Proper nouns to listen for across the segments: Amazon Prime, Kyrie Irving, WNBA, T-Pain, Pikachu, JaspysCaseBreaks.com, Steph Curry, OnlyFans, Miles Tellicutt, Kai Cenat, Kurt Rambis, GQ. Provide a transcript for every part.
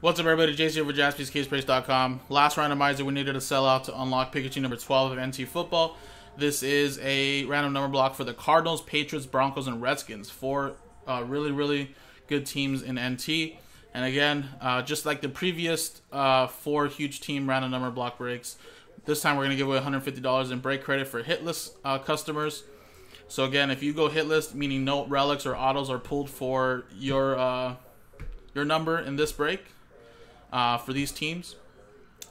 What's up, everybody? Jace here for JaspysCaseBreaks.com. Last randomizer we needed a sellout to unlock Pikachu number 12 of NC Football. This is a random number block for the Cardinals, Patriots, Broncos, and Redskins. Four really good teams in NT. And again, just like the previous four huge team random number block breaks, this time we're going to give away $150 in break credit for hit list customers. So again, if you go hit list, meaning no relics or autos are pulled for your number in this break, for these teams,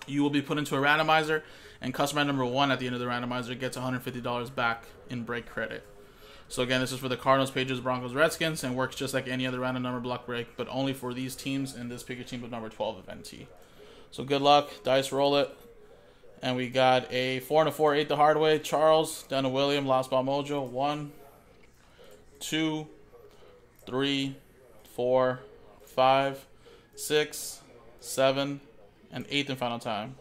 you will be put into a randomizer, and customer number one at the end of the randomizer gets $150 back in break credit. So again, this is for the Cardinals, Patriots, Broncos, Redskins, and works just like any other random number block break, but only for these teams and this Pikachu team with number 12 of NT. So good luck, dice roll it, and we got a 4 and a 4, 8 the hard way. Charles down to William, Lost Ball Mojo. 1, 2, 3, 4, 5, 6, 7, and 8th and final time.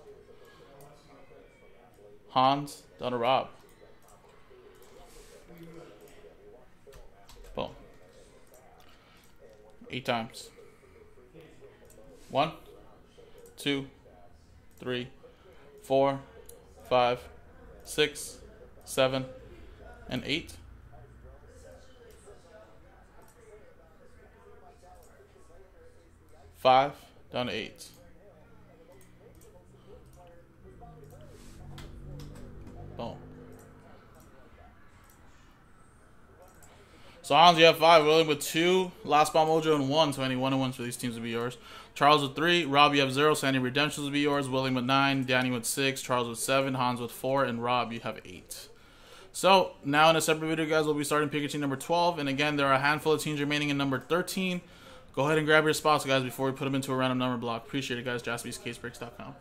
Hans down to Rob. Boom. 8 times. 1, 2, 3, 4, 5, 6, 7, and 8. Five down to 8. Boom. So Hans, you have 5. William with 2. Last Bomb Mojo and 1. So any 1-on-1s for these teams will be yours. Charles with 3. Rob, you have 0. So any redemptions will be yours. William with 9. Danny with 6. Charles with 7. Hans with 4. And Rob, you have 8. So now in a separate video, guys, we'll be starting Pikachu number 12. And again, there are a handful of teams remaining in number 13. Go ahead and grab your spots, guys, before we put them into a random number block. Appreciate it, guys. JaspysCaseBreaks.com.